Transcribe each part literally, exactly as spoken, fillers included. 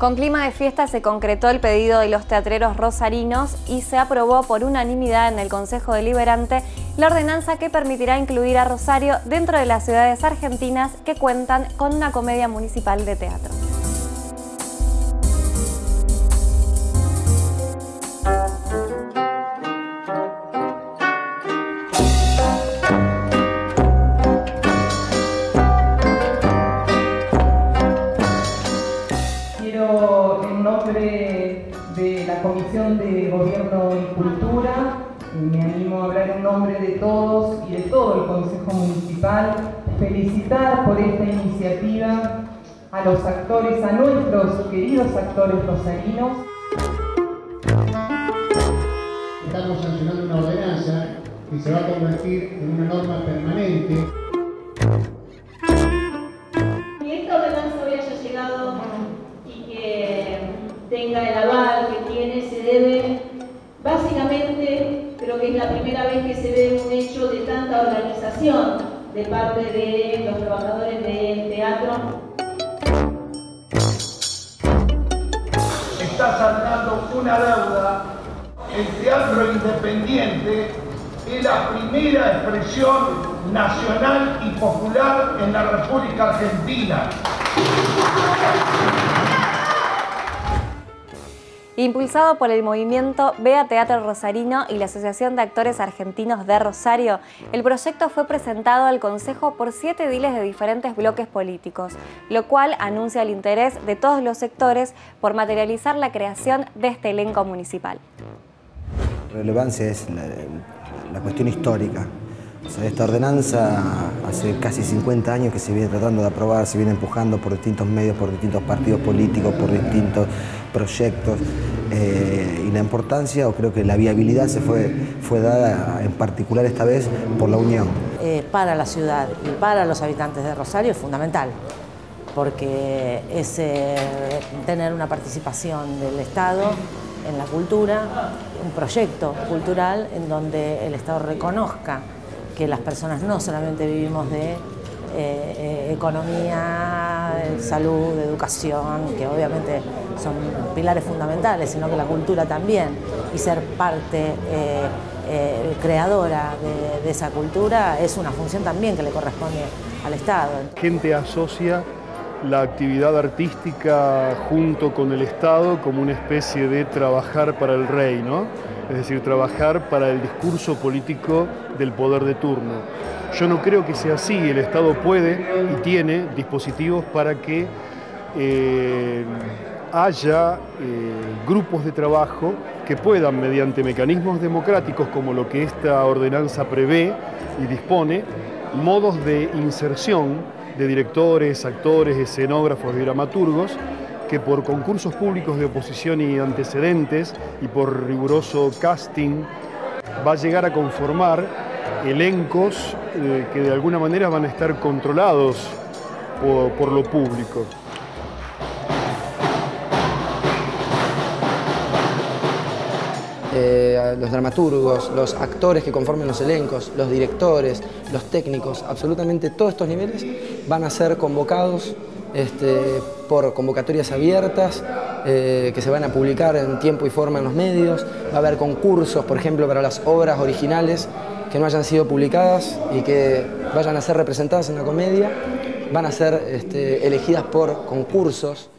Con clima de fiesta se concretó el pedido de los teatreros rosarinos y se aprobó por unanimidad en el Concejo Deliberante la ordenanza que permitirá incluir a Rosario dentro de las ciudades argentinas que cuentan con una comedia municipal de teatro. Quiero, en nombre de la Comisión de Gobierno y Cultura, me animo a hablar en nombre de todos y de todo el Concejo Municipal, felicitar por esta iniciativa a los actores, a nuestros queridos actores rosarinos. Estamos sancionando una ordenanza que se va a convertir en una norma permanente. Tenga el aval que tiene, se debe, básicamente, creo que es la primera vez que se ve un hecho de tanta organización de parte de los trabajadores del teatro. Está saltando una deuda. El teatro independiente es la primera expresión nacional y popular en la República Argentina. Impulsado por el movimiento Vea Teatro Rosarino y la Asociación de Actores Argentinos de Rosario, el proyecto fue presentado al Concejo por siete ediles de diferentes bloques políticos, lo cual anuncia el interés de todos los sectores por materializar la creación de este elenco municipal. La relevancia es la, la cuestión histórica. O sea, esta ordenanza hace casi cincuenta años que se viene tratando de aprobar, se viene empujando por distintos medios, por distintos partidos políticos, por distintos proyectos. Eh, y la importancia, o creo que la viabilidad, se fue, fue dada en particular esta vez por la Unión. Eh, para la ciudad y para los habitantes de Rosario es fundamental, porque es eh, tener una participación del Estado en la cultura, un proyecto cultural en donde el Estado reconozca que las personas no solamente vivimos de eh, eh, economía, salud, educación, que obviamente son pilares fundamentales, sino que la cultura también, y ser parte eh, eh, creadora de, de esa cultura es una función también que le corresponde al Estado. La gente asocia la actividad artística junto con el Estado como una especie de trabajar para el rey, ¿no? Es decir, trabajar para el discurso político del poder de turno. Yo no creo que sea así. El Estado puede y tiene dispositivos para que eh, haya eh, grupos de trabajo que puedan, mediante mecanismos democráticos como lo que esta ordenanza prevé y dispone, modos de inserción de directores, actores, escenógrafos y dramaturgos, que por concursos públicos de oposición y antecedentes y por riguroso casting va a llegar a conformar elencos eh, que de alguna manera van a estar controlados por, por lo público. Eh, los dramaturgos, los actores que conforman los elencos, los directores, los técnicos, absolutamente todos estos niveles van a ser convocados Este, por convocatorias abiertas eh, que se van a publicar en tiempo y forma en los medios. Va a haber concursos, por ejemplo, para las obras originales que no hayan sido publicadas y que vayan a ser representadas en la comedia. Van a ser este, elegidas por concursos.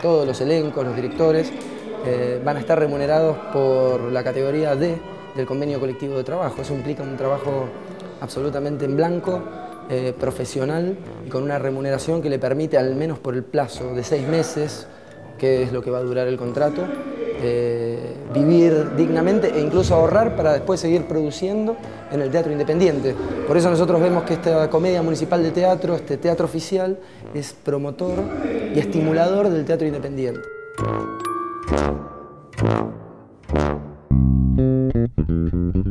Todos los elencos, los directores, eh, van a estar remunerados por la categoría D del convenio colectivo de trabajo. Eso implica un trabajo absolutamente en blanco, eh, profesional, y con una remuneración que le permite, al menos por el plazo de seis meses, que es lo que va a durar el contrato, eh, vivir dignamente e incluso ahorrar para después seguir produciendo en el teatro independiente. Por eso nosotros vemos que esta comedia municipal de teatro, este teatro oficial, es promotor y estimulador del teatro independiente. Mm-hmm.